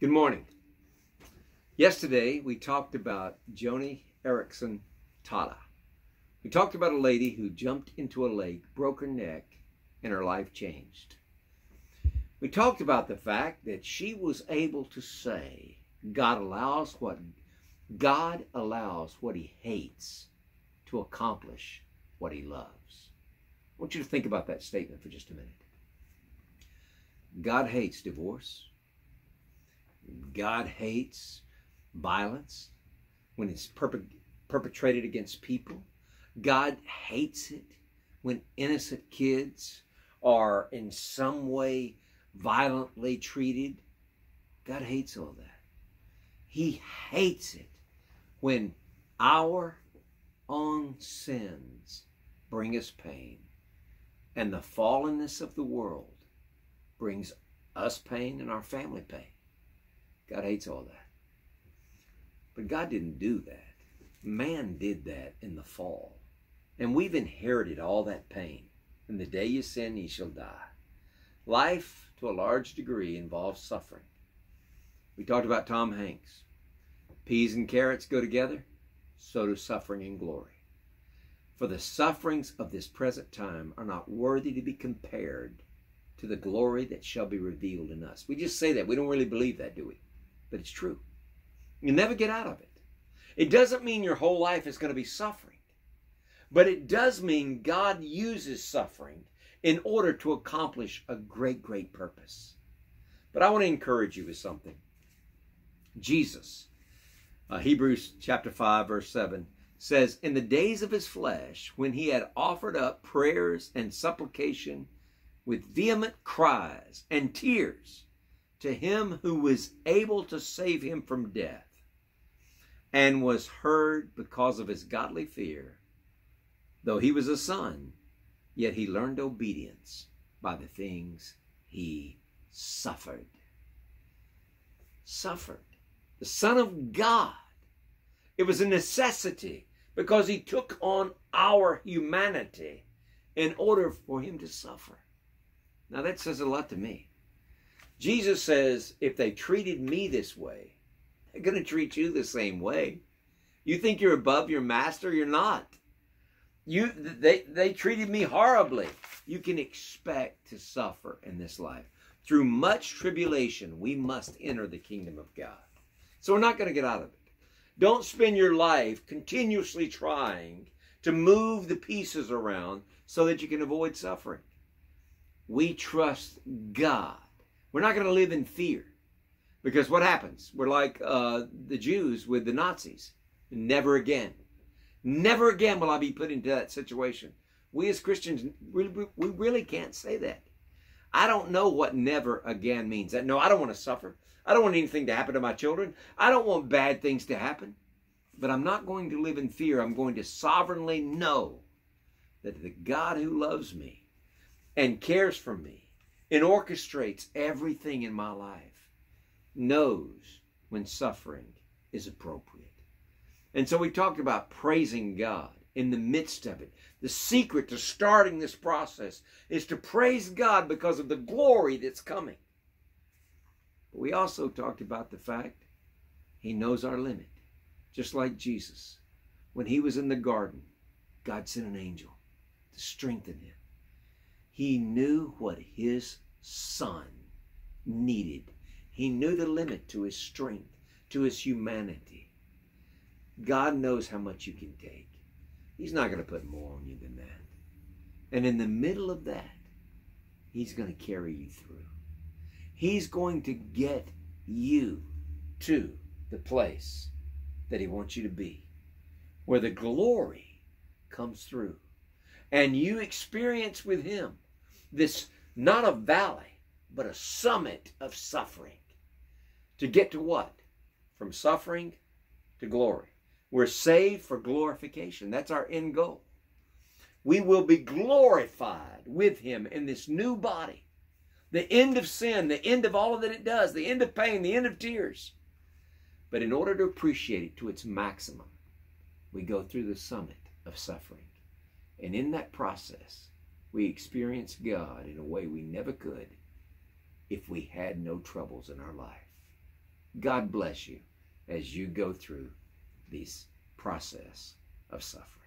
Good morning. Yesterday we talked about Joni Erickson Tada. We talked about a lady who jumped into a lake, broke her neck, and her life changed. We talked about the fact that she was able to say, God allows what he hates to accomplish what he loves. I want you to think about that statement for just a minute. God hates divorce. God hates violence when it's perpetrated against people. God hates it when innocent kids are in some way violently treated. God hates all that. He hates it when our own sins bring us pain, and the fallenness of the world brings us pain and our family pain. God hates all that. But God didn't do that. Man did that in the fall. And we've inherited all that pain. And the day you sin, ye shall die. Life, to a large degree, involves suffering. We talked about Tom Hanks. Peas and carrots go together. So do suffering and glory. For the sufferings of this present time are not worthy to be compared to the glory that shall be revealed in us. We just say that. We don't really believe that, do we? But it's true. You never get out of it. It doesn't mean your whole life is going to be suffering. But it does mean God uses suffering in order to accomplish a great, great purpose. But I want to encourage you with something. Jesus, Hebrews chapter 5, verse 7, says, "In the days of his flesh, when he had offered up prayers and supplication with vehement cries and tears to him who was able to save him from death, and was heard because of his godly fear. Though he was a son, yet he learned obedience by the things he suffered." Suffered. The Son of God. It was a necessity because he took on our humanity in order for him to suffer. Now that says a lot to me. Jesus says, if they treated me this way, they're going to treat you the same way. You think you're above your master? You're not. They treated me horribly. You can expect to suffer in this life. Through much tribulation, we must enter the kingdom of God. So we're not going to get out of it. Don't spend your life continuously trying to move the pieces around so that you can avoid suffering. We trust God. We're not going to live in fear. Because what happens? We're like the Jews with the Nazis. Never again. Never again will I be put into that situation. We as Christians, we really can't say that. I don't know what never again means. No, I don't want to suffer. I don't want anything to happen to my children. I don't want bad things to happen. But I'm not going to live in fear. I'm going to sovereignly know that the God who loves me and cares for me and orchestrates everything in my life knows when suffering is appropriate. And so we talked about praising God in the midst of it. The secret to starting this process is to praise God because of the glory that's coming. But we also talked about the fact he knows our limit. Just like Jesus. When he was in the garden, God sent an angel to strengthen him. He knew what his son needed. He knew the limit to his strength, to his humanity. God knows how much you can take. He's not going to put more on you than that. And in the middle of that, he's going to carry you through. He's going to get you to the place that he wants you to be, where the glory comes through. And you experience with him this, not a valley, but a summit of suffering. To get to what? From suffering to glory. We're saved for glorification. That's our end goal. We will be glorified with him in this new body. The end of sin, the end of all that it does, the end of pain, the end of tears. But in order to appreciate it to its maximum, we go through the summit of suffering. And in that process, we experience God in a way we never could if we had no troubles in our life. God bless you as you go through this process of suffering.